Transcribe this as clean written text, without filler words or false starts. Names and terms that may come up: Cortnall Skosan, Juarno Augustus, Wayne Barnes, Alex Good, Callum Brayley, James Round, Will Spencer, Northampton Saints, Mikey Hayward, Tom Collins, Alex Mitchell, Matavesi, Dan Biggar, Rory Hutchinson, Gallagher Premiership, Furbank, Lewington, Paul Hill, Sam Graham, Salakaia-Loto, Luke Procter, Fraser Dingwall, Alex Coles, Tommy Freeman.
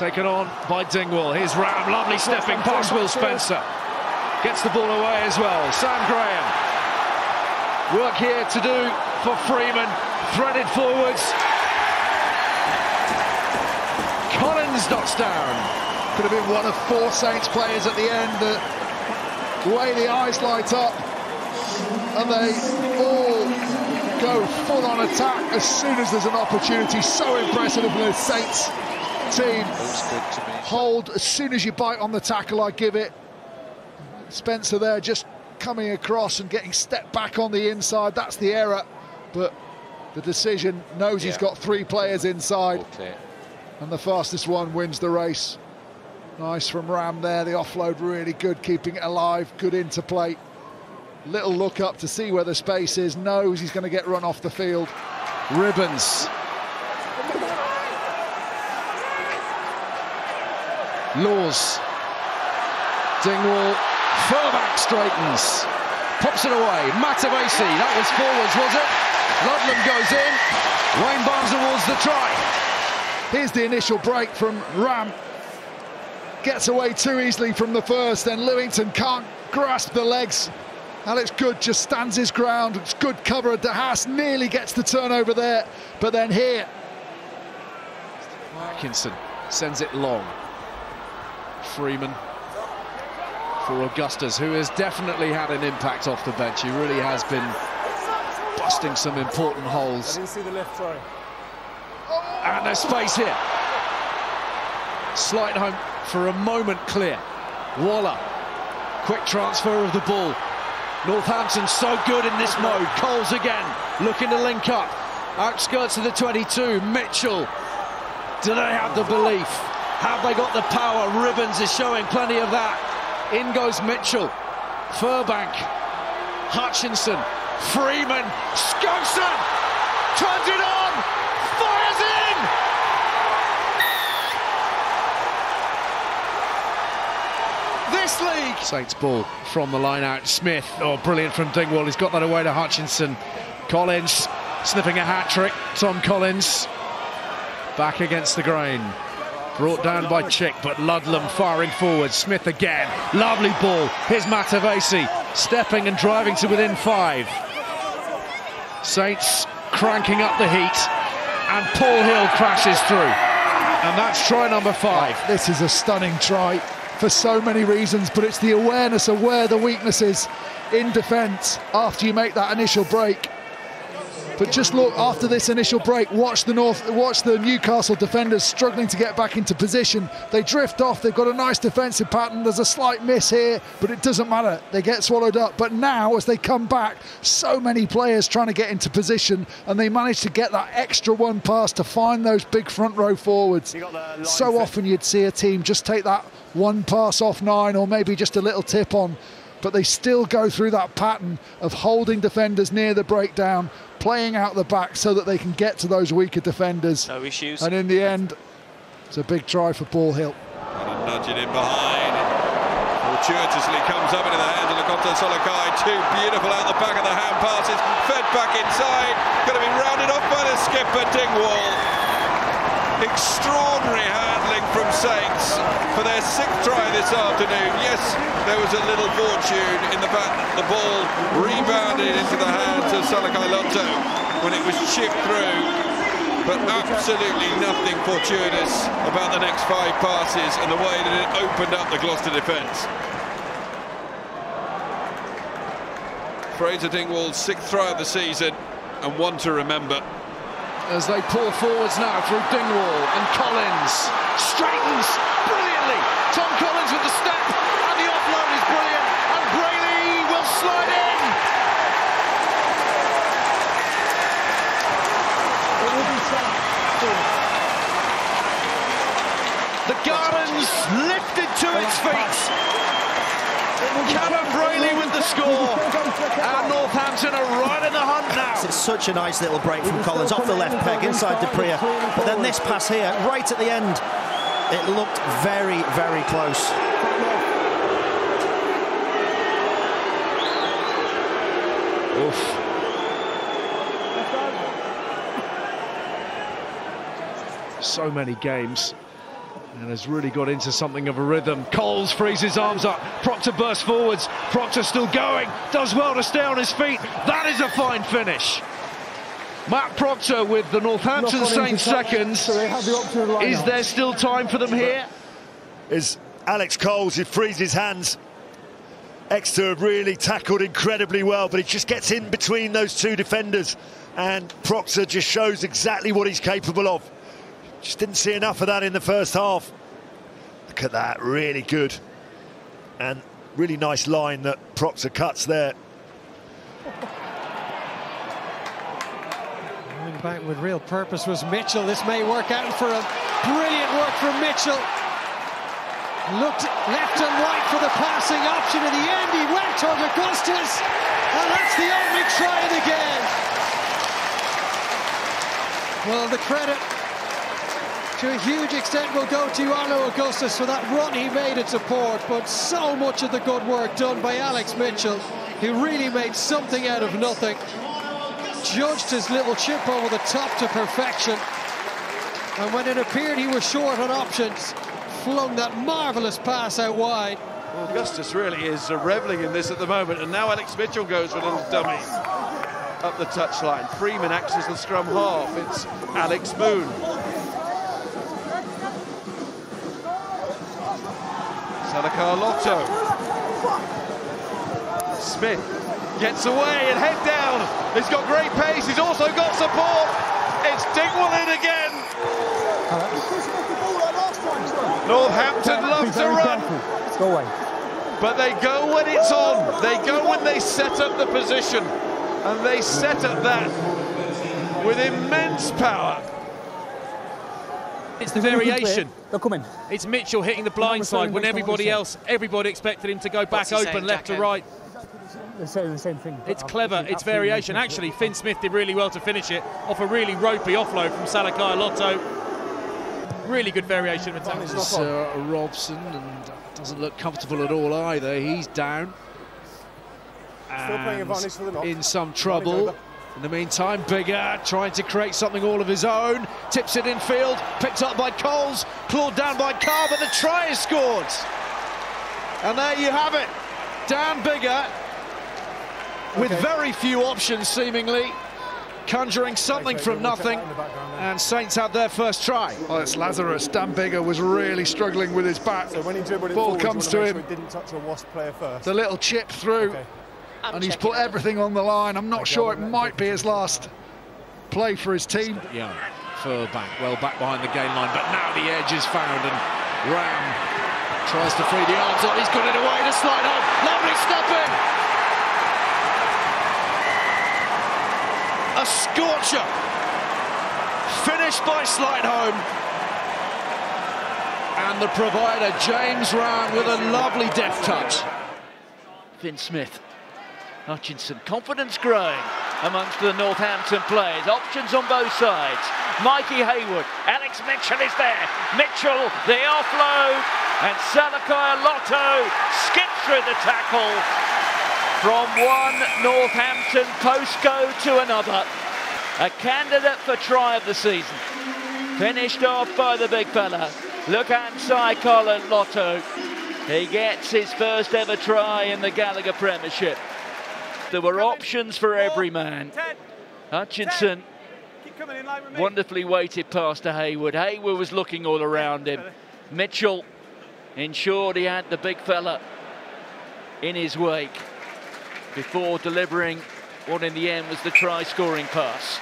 Taken on by Dingwall. Here's Ram. Lovely stepping past Will Spencer. Gets the ball away as well. Sam Graham. Work here to do for Freeman. Threaded forwards. Collins dots down. Could have been one of four Saints players at the end. The way the eyes light up. And they all go full on attack as soon as there's an opportunity. So impressive of the Saints team. Hold as soon as you bite on the tackle, I give it. Spencer there just coming across and getting stepped back on the inside. That's the error, but the decision knows he's got three players inside, and the fastest one wins the race. Nice from Ram there. The offload really good, keeping it alive. Good interplay. Little look up to see where the space is. Knows he's going to get run off the field. Ribbons. Laws. Dingwall. Furback straightens, pops it away. Matavesi, that was forwards, was it? Ludlam goes in. Wayne Barnes awards the try. Here's the initial break from Ram. Gets away too easily from the first, then Lewington can't grasp the legs. Alex Good just stands his ground. It's good cover. De Haas nearly gets the turnover there, but then here. Hutchinson sends it long. Freeman. For Augustus, who has definitely had an impact off the bench. He really has been busting some important holes. I didn't see the left throw. And there's space here. Slight home for a moment clear. Waller, quick transfer of the ball. Northampton so good in this mode. Coles again, looking to link up. Outskirts of the 22, Mitchell. Do they have the belief? Have they got the power? Ribbons is showing plenty of that. In goes Mitchell, Furbank, Hutchinson, Freeman, Skosan, turns it on, fires in! This league! Saints ball from the line out, Smith, oh brilliant from Dingwall, he's got that away to Hutchinson. Collins, sniffing a hat-trick, Tom Collins, back against the grain. Brought down by Chick, but Ludlam firing forward. Smith again. Lovely ball. Here's Matavesi stepping and driving to within five. Saints cranking up the heat, and Paul Hill crashes through. And that's try number 5. This is a stunning try for so many reasons, but it's the awareness of where the weakness is in defence after you make that initial break. But just look, after this initial break, watch the Newcastle defenders struggling to get back into position. They drift off, they've got a nice defensive pattern, there's a slight miss here, but it doesn't matter, they get swallowed up. But now, as they come back, so many players trying to get into position, and they manage to get that extra one pass to find those big front row forwards. So often you'd see a team just take that one pass off 9, or maybe just a little tip on, but they still go through that pattern of holding defenders near the breakdown, playing out the back so that they can get to those weaker defenders. No issues. And in the end, it's a big try for Paul Hill. And nudging in behind. Fortuitously comes up into the hands of Lakota Solakai. Two beautiful out the back of the hand passes. Fed back inside. Going to be rounded off by the skipper, Dingwall. Extraordinary handling from Saints for their 6th try this afternoon. Yes, there was a little fortune in the back. The ball rebounded into the hands of Salakaia-Loto when it was chipped through, but absolutely nothing fortuitous about the next 5 passes and the way that it opened up the Gloucester defence. Fraser Dingwall's 6th try of the season, and one to remember. As they pull forwards now through Dingwall, and Collins straightens brilliantly. Tom Collins with the step, and the offload is brilliant, and Brayley will slide in. It will be tough. The Gardens lifted to its feet. Callum Brayley with the score, and Northampton are right in the hunt now. It's such a nice little break from Collins, off the left peg, inside Depriya, but then this pass here, right at the end, it looked very, very close. Oof. So many games and has really got into something of a rhythm. Coles frees his arms up, Procter bursts forwards, Procter still going, does well to stay on his feet. That is a fine finish. Matt Procter with the Northampton Saints seconds. So they have the option of line up. Is there still time for them here? Is Alex Coles, who frees his hands. Exeter really tackled incredibly well, but he just gets in between those two defenders, and Procter just shows exactly what he's capable of. Just didn't see enough of that in the first half. Look at that, really good. And really nice line that Procter cuts there. Coming back with real purpose was Mitchell. This may work out for him. Brilliant work from Mitchell. Looked left and right for the passing option. In the end, he went to Augustus, and that's the opening try of the game. Well, the credit to a huge extent will go to Juarno Augustus for that run he made at support, but so much of the good work done by Alex Mitchell, who really made something out of nothing. Judged his little chip over the top to perfection, and when it appeared he was short on options, flung that marvellous pass out wide. Augustus really is revelling in this at the moment, and now Alex Mitchell goes with a little dummy up the touchline. Freeman acts as the scrum half. It's Alex Moon. Salakaia-Loto. Smith gets away and head down. He's got great pace. He's also got support. It's Dingwall in again. Northampton love to run, but they go when it's on. They go when they set up the position, and they set up that with immense power. It's the variation. They're coming. It's Mitchell hitting the blind side when everybody expected him to go back open, left to right. They're saying the same thing. It's clever, it's variation. Actually, Finn Smith did really well to finish it off a really ropey offload from Salakaia-Loto. Really good variation of attack. It's Robson, and doesn't look comfortable at all either. He's down. And in some trouble. In the meantime, Biggar trying to create something all of his own. Tips it infield, picked up by Coles, clawed down by Carr, but the try is scored. And there you have it. Dan Biggar, with very few options seemingly, conjuring something from nothing, and Saints had their first try. Oh, it's Lazarus. Dan Biggar was really struggling with his back. So when he dribbled it ball forward, comes to him. Sure he didn't touch a Wasp player first. The little chip through, and he's put everything on the line. I'm not sure it might be his last play for his team. Young, Furbank, well back behind the gain line, but now the edge is found, and Ram tries to free the arms up. He's got it away to slide home. Lovely stopping. A scorcher, finished by Slidholm, and the provider James Round with a lovely deft touch. Finn Smith, Hutchinson, confidence growing amongst the Northampton players, options on both sides. Mikey Hayward, Alex Mitchell is there, Mitchell the offload, and Salakaia-Loto skips through the tackle. From one Northampton postcode to another, a candidate for try of the season. Finished off by the big fella. Look at Salakaia-Loto. He gets his first ever try in the Gallagher Premiership. There were options for every man. Hutchinson wonderfully weighted past to Hayward. Hayward was looking all around him. Mitchell ensured he had the big fella in his wake before delivering what in the end was the try-scoring pass.